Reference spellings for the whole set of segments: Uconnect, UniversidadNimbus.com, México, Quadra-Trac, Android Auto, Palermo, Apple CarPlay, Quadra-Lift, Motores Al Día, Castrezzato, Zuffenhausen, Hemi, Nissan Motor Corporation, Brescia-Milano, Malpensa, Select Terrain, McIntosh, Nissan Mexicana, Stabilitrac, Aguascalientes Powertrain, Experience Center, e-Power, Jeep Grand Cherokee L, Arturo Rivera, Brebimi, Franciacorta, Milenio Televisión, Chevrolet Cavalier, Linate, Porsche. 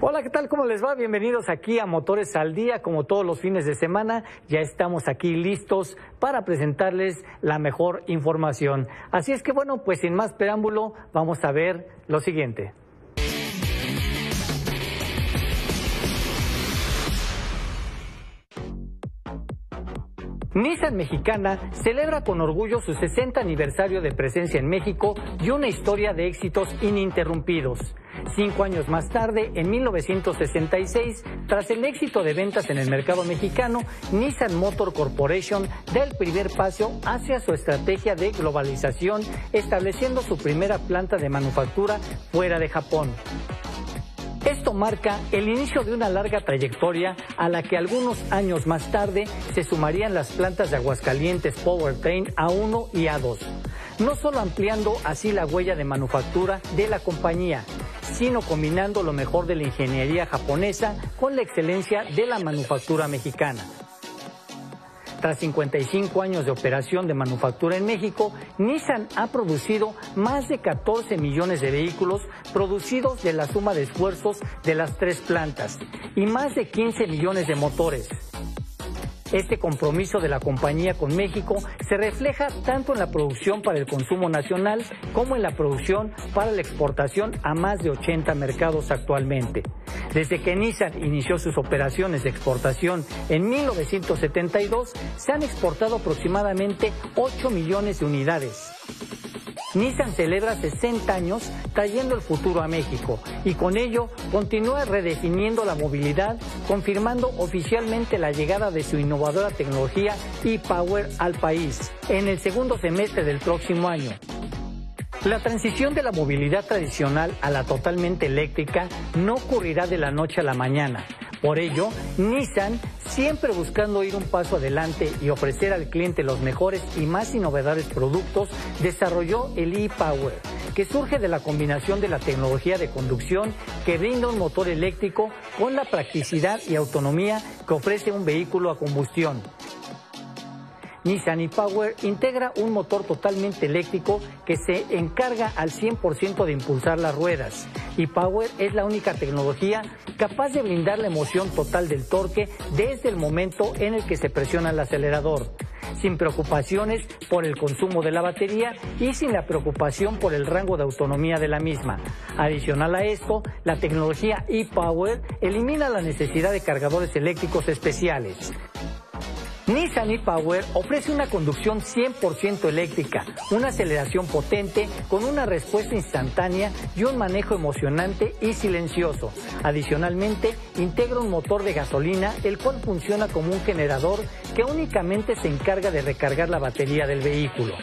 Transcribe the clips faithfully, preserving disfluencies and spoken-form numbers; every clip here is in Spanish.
Hola, ¿qué tal? ¿Cómo les va? Bienvenidos aquí a Motores al Día. Como todos los fines de semana, ya estamos aquí listos para presentarles la mejor información. Así es que, bueno, pues sin más preámbulo, vamos a ver lo siguiente. Nissan Mexicana celebra con orgullo su sesenta aniversario de presencia en México y una historia de éxitos ininterrumpidos. Cinco años más tarde, en mil novecientos sesenta y seis, tras el éxito de ventas en el mercado mexicano, Nissan Motor Corporation da el primer paso hacia su estrategia de globalización, estableciendo su primera planta de manufactura fuera de Japón. Esto marca el inicio de una larga trayectoria a la que algunos años más tarde se sumarían las plantas de Aguascalientes Powertrain A uno y A dos, no solo ampliando así la huella de manufactura de la compañía, sino combinando lo mejor de la ingeniería japonesa con la excelencia de la manufactura mexicana. Tras cincuenta y cinco años de operación de manufactura en México, Nissan ha producido más de catorce millones de vehículos producidos de la suma de esfuerzos de las tres plantas y más de quince millones de motores. Este compromiso de la compañía con México se refleja tanto en la producción para el consumo nacional como en la producción para la exportación a más de ochenta mercados actualmente. Desde que Nissan inició sus operaciones de exportación en mil novecientos setenta y dos, se han exportado aproximadamente ocho millones de unidades. Nissan celebra sesenta años trayendo el futuro a México y con ello continúa redefiniendo la movilidad, confirmando oficialmente la llegada de su innovadora tecnología e-Power al país en el segundo semestre del próximo año. La transición de la movilidad tradicional a la totalmente eléctrica no ocurrirá de la noche a la mañana. Por ello, Nissan, siempre buscando ir un paso adelante y ofrecer al cliente los mejores y más innovadores productos, desarrolló el e-Power, que surge de la combinación de la tecnología de conducción que brinda un motor eléctrico con la practicidad y autonomía que ofrece un vehículo a combustión. Nissan e-Power integra un motor totalmente eléctrico que se encarga al cien por ciento de impulsar las ruedas. e-Power es la única tecnología capaz de brindar la emoción total del torque desde el momento en el que se presiona el acelerador, sin preocupaciones por el consumo de la batería y sin la preocupación por el rango de autonomía de la misma. Adicional a esto, la tecnología e-Power elimina la necesidad de cargadores eléctricos especiales. Nissan e-Power ofrece una conducción cien por ciento eléctrica, una aceleración potente con una respuesta instantánea y un manejo emocionante y silencioso. Adicionalmente, integra un motor de gasolina, el cual funciona como un generador que únicamente se encarga de recargar la batería del vehículo.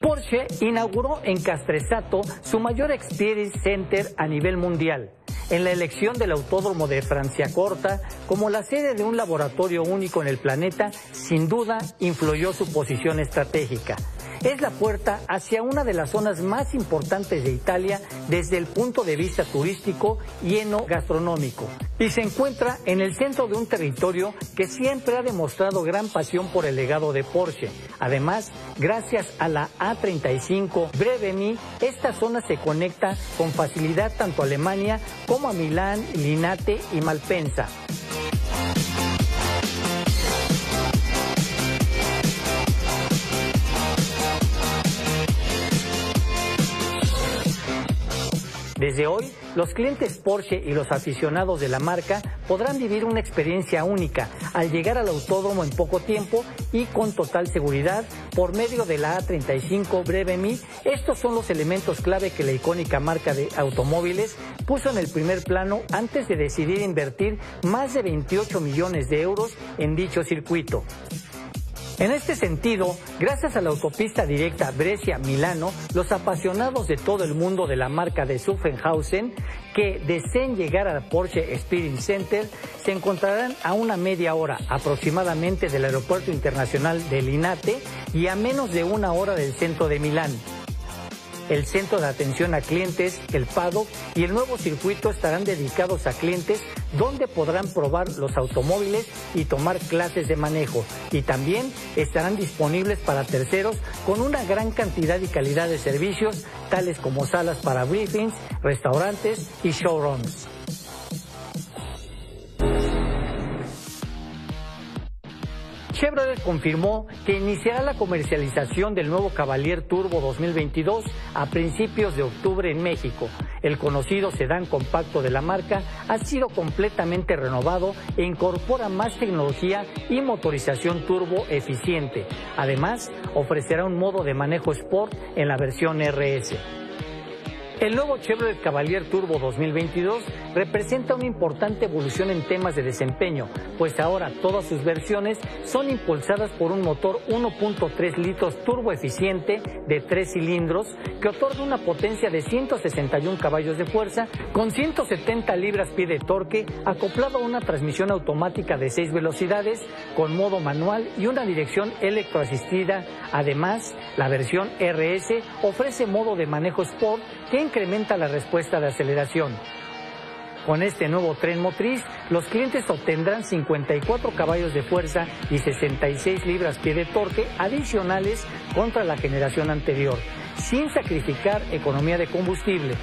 Porsche inauguró en Castrezzato su mayor Experience Center a nivel mundial, en la elección del autódromo de Franciacorta como la sede de un laboratorio único en el planeta. Sin duda influyó su posición estratégica. Es la puerta hacia una de las zonas más importantes de Italia desde el punto de vista turístico y enogastronómico, y se encuentra en el centro de un territorio que siempre ha demostrado gran pasión por el legado de Porsche. Además, gracias a la A treinta y cinco Brebimi, esta zona se conecta con facilidad tanto a Alemania como a Milán, Linate y Malpensa. Desde hoy, los clientes Porsche y los aficionados de la marca podrán vivir una experiencia única al llegar al autódromo en poco tiempo y con total seguridad por medio de la A treinta y cinco Brebimi. Estos son los elementos clave que la icónica marca de automóviles puso en el primer plano antes de decidir invertir más de veintiocho millones de euros en dicho circuito. En este sentido, gracias a la autopista directa Brescia-Milano, los apasionados de todo el mundo de la marca de Zuffenhausen que deseen llegar al Porsche Experience Center se encontrarán a una media hora aproximadamente del Aeropuerto Internacional de Linate y a menos de una hora del centro de Milán. el centro de atención a clientes, el P A D O y el nuevo circuito estarán dedicados a clientes donde podrán probar los automóviles y tomar clases de manejo. Y también estarán disponibles para terceros con una gran cantidad y calidad de servicios, tales como salas para briefings, restaurantes y showrooms. Chevrolet confirmó que iniciará la comercialización del nuevo Cavalier Turbo dos mil veintidós a principios de octubre en México. El conocido sedán compacto de la marca ha sido completamente renovado e incorpora más tecnología y motorización turbo eficiente. Además, ofrecerá un modo de manejo Sport en la versión R S. El nuevo Chevrolet Cavalier Turbo dos mil veintidós representa una importante evolución en temas de desempeño, pues ahora todas sus versiones son impulsadas por un motor uno punto tres litros turbo eficiente de tres cilindros que otorga una potencia de ciento sesenta y uno caballos de fuerza con ciento setenta libras-pie de torque, acoplado a una transmisión automática de seis velocidades con modo manual y una dirección electroasistida. Además, la versión R S ofrece modo de manejo Sport que incrementa la respuesta de aceleración. Con este nuevo tren motriz, los clientes obtendrán cincuenta y cuatro caballos de fuerza y sesenta y seis libras-pie de torque adicionales contra la generación anterior, sin sacrificar economía de combustible.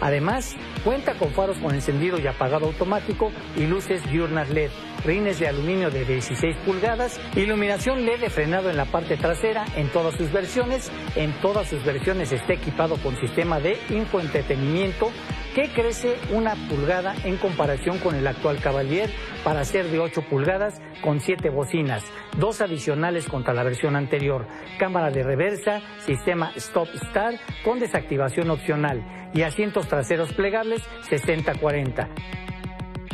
Además, cuenta con faros con encendido y apagado automático y luces diurnas L E D, rines de aluminio de dieciséis pulgadas, iluminación L E D de frenado en la parte trasera en todas sus versiones. En todas sus versiones está equipado con sistema de infoentretenimiento que crece una pulgada en comparación con el actual Cavalier para ser de ocho pulgadas con siete bocinas, dos adicionales contra la versión anterior, cámara de reversa, sistema Stop-Start con desactivación opcional y asientos traseros plegables sesenta cuarenta.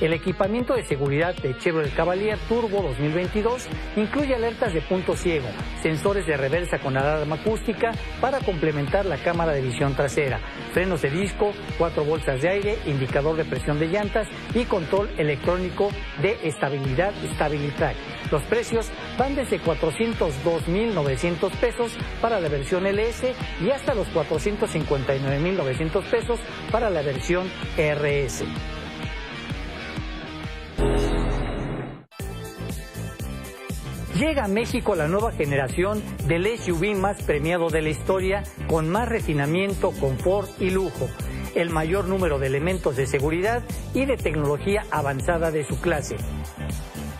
El equipamiento de seguridad de Chevrolet Cavalier Turbo dos mil veintidós incluye alertas de punto ciego, sensores de reversa con alarma acústica para complementar la cámara de visión trasera, frenos de disco, cuatro bolsas de aire, indicador de presión de llantas y control electrónico de estabilidad Stabilitrac. Los precios van desde cuatrocientos dos mil novecientos pesos para la versión L S y hasta los cuatrocientos cincuenta y nueve mil novecientos pesos para la versión R S. Llega a México la nueva generación del S U V más premiado de la historia, con más refinamiento, confort y lujo, el mayor número de elementos de seguridad y de tecnología avanzada de su clase.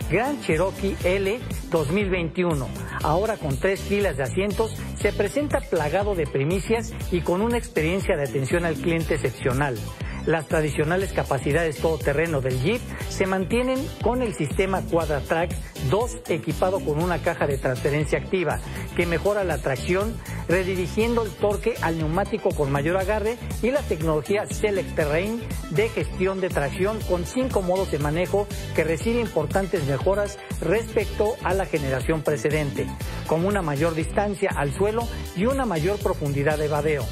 Grand Cherokee L dos mil veintiuno, ahora con tres filas de asientos, se presenta plagado de primicias y con una experiencia de atención al cliente excepcional. Las tradicionales capacidades todoterreno del Jeep se mantienen con el sistema Quadra-Trac dos equipado con una caja de transferencia activa que mejora la tracción, redirigiendo el torque al neumático con mayor agarre, y la tecnología Select Terrain de gestión de tracción con cinco modos de manejo que recibe importantes mejoras respecto a la generación precedente, como una mayor distancia al suelo y una mayor profundidad de vadeo.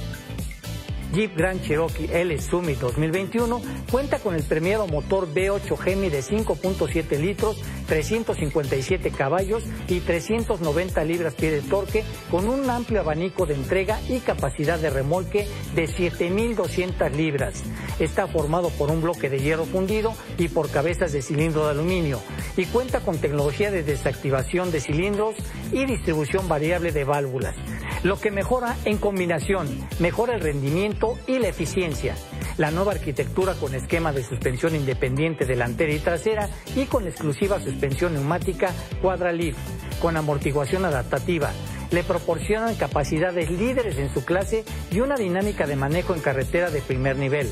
Jeep Grand Cherokee L Summit dos mil veintiuno cuenta con el premiado motor V ocho Hemi de cinco punto siete litros, trescientos cincuenta y siete caballos y trescientos noventa libras-pie de torque, con un amplio abanico de entrega y capacidad de remolque de siete mil doscientas libras. Está formado por un bloque de hierro fundido y por cabezas de cilindro de aluminio, y cuenta con tecnología de desactivación de cilindros y distribución variable de válvulas, lo que mejora en combinación, mejora el rendimiento y la eficiencia. La nueva arquitectura con esquema de suspensión independiente delantera y trasera y con exclusiva suspensión neumática Quadra-Lift con amortiguación adaptativa le proporcionan capacidades líderes en su clase y una dinámica de manejo en carretera de primer nivel.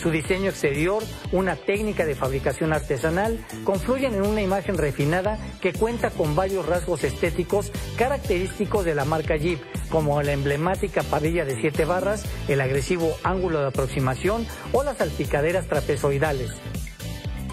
Su diseño exterior, una técnica de fabricación artesanal, confluyen en una imagen refinada que cuenta con varios rasgos estéticos característicos de la marca Jeep, como la emblemática parrilla de siete barras, el agresivo ángulo de aproximación o las salpicaderas trapezoidales.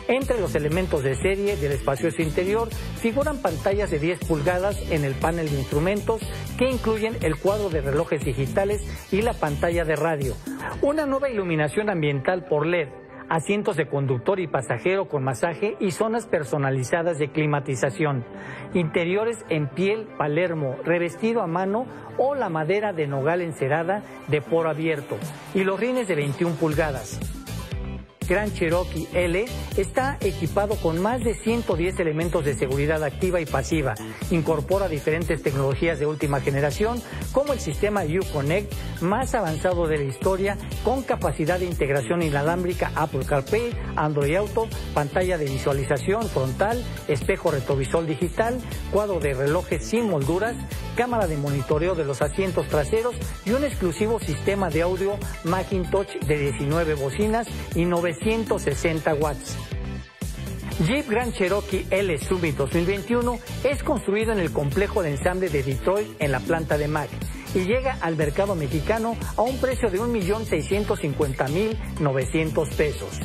Entre los elementos de serie del espacioso interior figuran pantallas de diez pulgadas en el panel de instrumentos que incluyen el cuadro de relojes digitales y la pantalla de radio, una nueva iluminación ambiental por L E D, asientos de conductor y pasajero con masaje y zonas personalizadas de climatización, interiores en piel Palermo, revestido a mano o la madera de nogal encerada de poro abierto y los rines de veintiuna pulgadas. Grand Cherokee L está equipado con más de ciento diez elementos de seguridad activa y pasiva. Incorpora diferentes tecnologías de última generación, como el sistema Uconnect más avanzado de la historia, con capacidad de integración inalámbrica Apple CarPlay, Android Auto, pantalla de visualización frontal, espejo retrovisor digital, cuadro de relojes sin molduras, cámara de monitoreo de los asientos traseros y un exclusivo sistema de audio McIntosh de diecinueve bocinas y novecientos sesenta watts. Jeep Grand Cherokee L Summit dos mil veintiuno es construido en el complejo de ensamble de Detroit en la planta de Mack y llega al mercado mexicano a un precio de un millón seiscientos cincuenta mil novecientos pesos.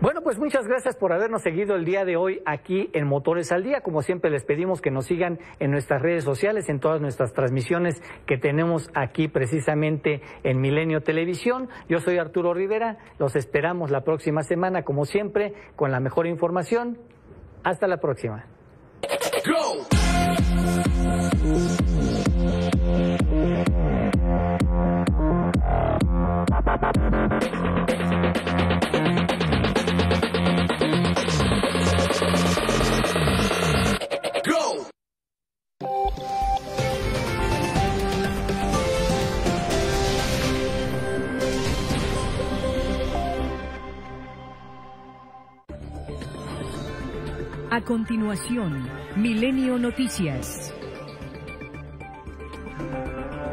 Bueno, pues muchas gracias por habernos seguido el día de hoy aquí en Motores al Día. Como siempre les pedimos que nos sigan en nuestras redes sociales, en todas nuestras transmisiones que tenemos aquí precisamente en Milenio Televisión. Yo soy Arturo Rivera, los esperamos la próxima semana como siempre con la mejor información. Hasta la próxima. A continuación, Milenio Noticias.